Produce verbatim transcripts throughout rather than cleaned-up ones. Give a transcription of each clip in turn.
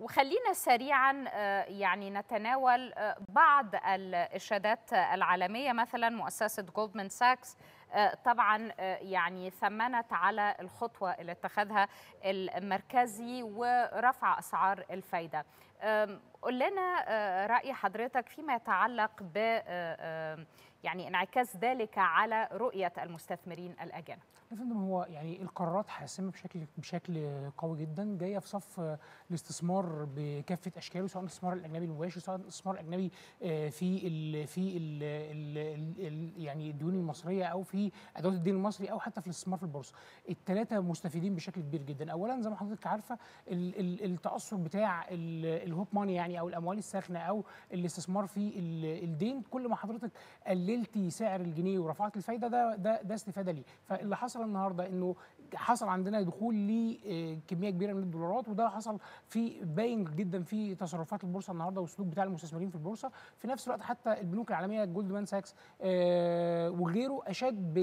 وخلينا سريعا يعني نتناول بعض الإشادات العالمية. مثلا مؤسسة جولدمان ساكس طبعا يعني ثمنت على الخطوة اللي اتخذها المركزي ورفع أسعار الفايدة. قل لنا رأي حضرتك فيما يتعلق ب يعني انعكاس ذلك على رؤية المستثمرين الأجانب. يا فندم هو يعني القرارات حاسمة بشكل بشكل قوي جدا، جاية في صف الاستثمار بكافة أشكاله، سواء الاستثمار الأجنبي المباشر، سواء الاستثمار الأجنبي في ال في ال ال يعني الديون المصرية أو في أدوات الدين المصري أو حتى في الاستثمار في البورصة. الثلاثة مستفيدين بشكل كبير جدا. أولا زي ما حضرتك عارفة التأثر بتاع الهوب ماني يعني أو الأموال الساخنة أو الاستثمار في الدين، كل ما حضرتك قللتي سعر الجنيه ورفعت الفايده ده ده ده استفاده ليه. فاللي حصل النهارده انه حصل عندنا دخول لكميه كبيره من الدولارات، وده حصل في باين جدا في تصرفات البورصه النهارده والسلوك بتاع المستثمرين في البورصه. في نفس الوقت حتى البنوك العالميه جولدمان ساكس آه وغيره اشاد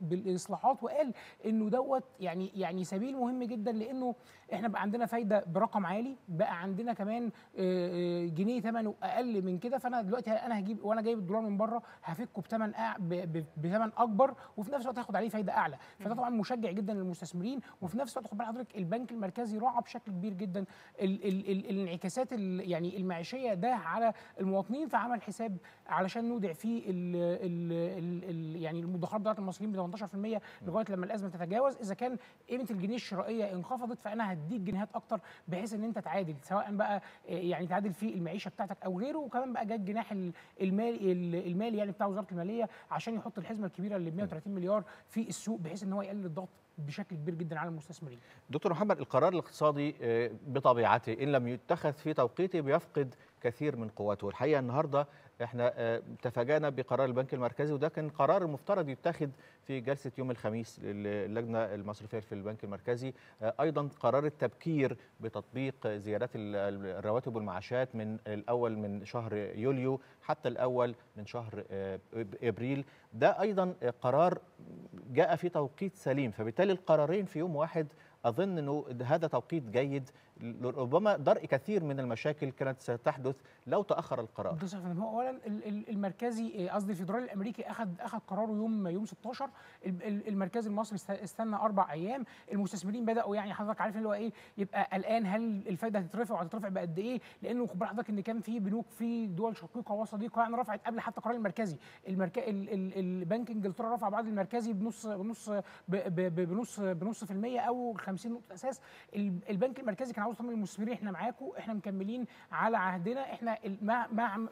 بالاصلاحات وقال انه دوت يعني يعني سبيل مهم جدا، لانه احنا بقى عندنا فايده برقم عالي، بقى عندنا كمان آه جنيه ثمنه اقل من كده، فانا دلوقتي انا هجيب وانا جايب الدولار من بره هفكه بثمن بثمن اكبر، وفي نفس الوقت هاخد عليه فايده اعلى. فده طبعا مشجع جدا للمستثمرين. وفي نفس الوقت خد بال حضرتك البنك المركزي راعى بشكل كبير جدا الانعكاسات يعني المعيشيه ده على المواطنين، فعمل حساب علشان نودع فيه ال ال ال يعني المدخرات بتاعت المصريين ب ثمانية عشر في المية لغايه لما الازمه تتجاوز. اذا كان قيمه الجنيه الشرائيه انخفضت فانا هديك جنيهات اكتر بحيث ان انت تعادل، سواء بقى يعني تعادل في المعيشه بتاعتك او غيره. وكمان بقى جاء الجناح المالي المالي يعني بتاع وزاره الماليه عشان يحط الحزمه الكبيره اللي ب مئة وثلاثين مليار في السوق، بحيث ان هو يقلل الضغط بشكل كبير جدا على المستثمرين. دكتور محمد، القرار الاقتصادي بطبيعته ان لم يتخذ في توقيته بيفقد كثير من قواته. الحقيقه النهارده احنا تفاجأنا بقرار البنك المركزي، وده كان قرار المفترض يتخذ في جلسه يوم الخميس للجنه المصرفيه في البنك المركزي. ايضا قرار التبكير بتطبيق زيادات الرواتب والمعاشات من الاول من شهر يوليو حتى الاول من شهر ابريل، ده ايضا قرار جاء في توقيت سليم. فبالتالي القرارين في يوم واحد أظن أنه هذا توقيت جيد، ربما درء كثير من المشاكل كانت ستحدث لو تأخر القرار. ده صح. أولا المركزي قصدي الفيدرالي الأمريكي أخذ أخذ قراره يوم يوم ستاشر، المركزي المصري استنى أربع أيام، المستثمرين بدأوا يعني حضرتك عارف اللي هو إيه يبقى قلقان هل الفايدة هتترفع وهتترفع بقد إيه، لأنه خد بال حضرتك إن كان في بنوك في دول شقيقة وصديقة يعني رفعت قبل حتى قرار المركزي. المرك... البنك إنجلترا رفع بعد المركزي بنص بنص بنص بنص في المية أو خمسين نقطة أساس. البنك المركزي كان عاوز يطمن المستثمرين إحنا معاكم، إحنا مكملين على عهدنا، إحنا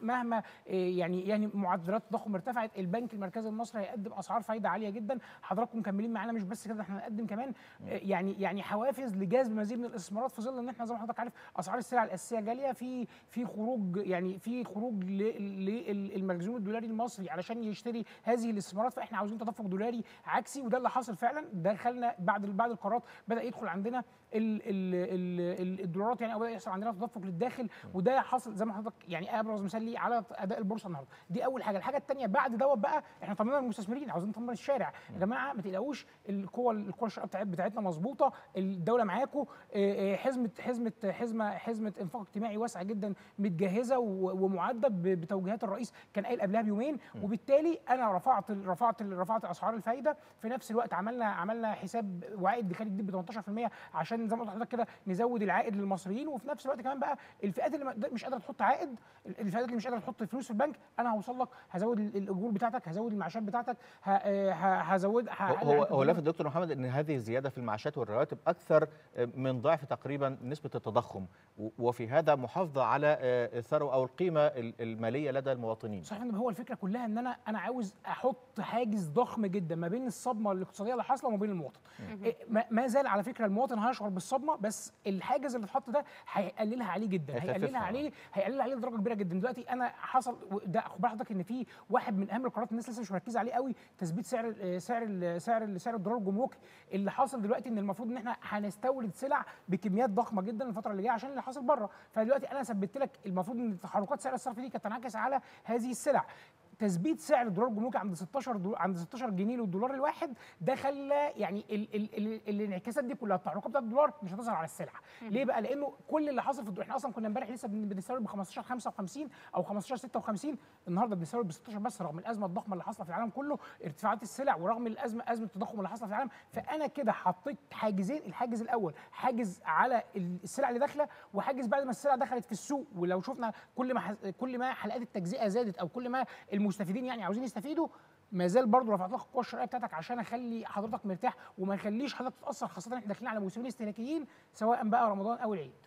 مهما يعني يعني معدلات التضخم ارتفعت البنك المركزي المصري هيقدم أسعار فايدة عالية جدا، حضراتكم مكملين معانا. مش بس كده، إحنا هنقدم كمان يعني يعني حوافز لجذب مزيد من الاستثمارات، في ظل إن إحنا زي ما حضرتك عارف أسعار السلع الأساسية غالية، في في خروج يعني في خروج للمخزون الدولاري المصري علشان يشتري هذه الاستثمارات، فإحنا عاوزين تدفق دولاري عكسي، وده اللي حاصل فعلا. دخلنا بعد بعد القرارات بدأ يدخل عندنا ال ال ال الدولارات يعني، او بدأ يحصل عندنا تدفق للداخل، وده حصل زي ما حضرتك يعني ابرز مثال ليه على اداء البورصه النهارده. دي اول حاجه. الحاجه الثانيه بعد دوت بقى احنا طمنا المستثمرين، عاوزين نطمن الشارع، يا جماعه ما تقلقوش، القوه القوه الشرائيه بتاعتنا مظبوطه، الدوله معاكم، حزمه حزمه حزمه حزمه انفاق اجتماعي واسعه جدا متجهزه ومعده بتوجيهات الرئيس كان قايل قبلها بيومين، وبالتالي انا رفعت رفعت رفعت اسعار الفايده. في نفس الوقت عملنا عملنا حساب وعائد دخلي جديد ب ثمانية عشر في المية عشان زي ما قلت لحضرتك كده نزود العائد للمصريين. وفي نفس الوقت كمان بقى الفئات اللي مش قادره تحط عائد، الفئات اللي مش قادره تحط فلوس في البنك، انا هوصل لك، هزود الاجور بتاعتك، هزود المعاشات بتاعتك، هزود هو هو لافت دكتور محمد ان هذه الزياده في المعاشات والرواتب اكثر من ضعف تقريبا نسبه التضخم، وفي هذا محافظه على الثروه او القيمه الماليه لدى المواطنين. صحيح. هو الفكره كلها ان انا انا عاوز احط حاجز ضخم جدا ما بين الصدمه الاقتصاديه اللي حاصله وما بين المواطن. ما زال على فكره المواطن هيشعر بالصدمه، بس الحاجز اللي اتحط ده هيقللها عليه جدا، هيقللها عليه هيقللها عليه لدرجه كبيره جدا. دلوقتي انا حصل ده خد حضرتك ان في واحد من اهم القرارات الناس لسه مش مركزه عليه قوي، تثبيت سعر سعر سعر سعر الدولار الجمركي. اللي حاصل دلوقتي ان المفروض ان احنا هنستورد سلع بكميات ضخمه جدا الفتره اللي جايه عشان اللي حاصل بره، فدلوقتي انا ثبتت لك المفروض ان تحركات سعر الصرف دي كانت تنعكس على هذه السلع. تثبيت سعر الدولار الجمركي عند ستاشر عند ستاشر جنيه للدولار الواحد، ده خلى يعني الانعكاسات دي كلها، التحركات بتاعت الدولار مش هتظهر على السلعه. ليه بقى؟ لانه كل اللي حصل في الدولار، احنا اصلا كنا امبارح لسه بنستورد ب خمستاشر خمسة وخمسين او خمستاشر ستة وخمسين، النهارده بنستورد ب ستاشر بس، رغم الازمه الضخمه اللي حاصله في العالم كله، ارتفاعات السلع، ورغم الازمه ازمه التضخم اللي حاصله في العالم. فانا كده حطيت حاجزين، الحاجز الاول حاجز على السلع اللي داخله، وحاجز بعد ما السلع دخلت في السوق. ولو شفنا كل ما كل ما حلقات التجزئه زادت او كل ما المستفيدين يعني عاوزين يستفيدوا، ما زال برضه رفعت لك القوه الشرائيه بتاعتك عشان اخلي حضرتك مرتاح وما يخليش حضرتك تتاثر، خاصه احنا داخلين على موسمين استهلاكيين سواء بقى رمضان او العيد.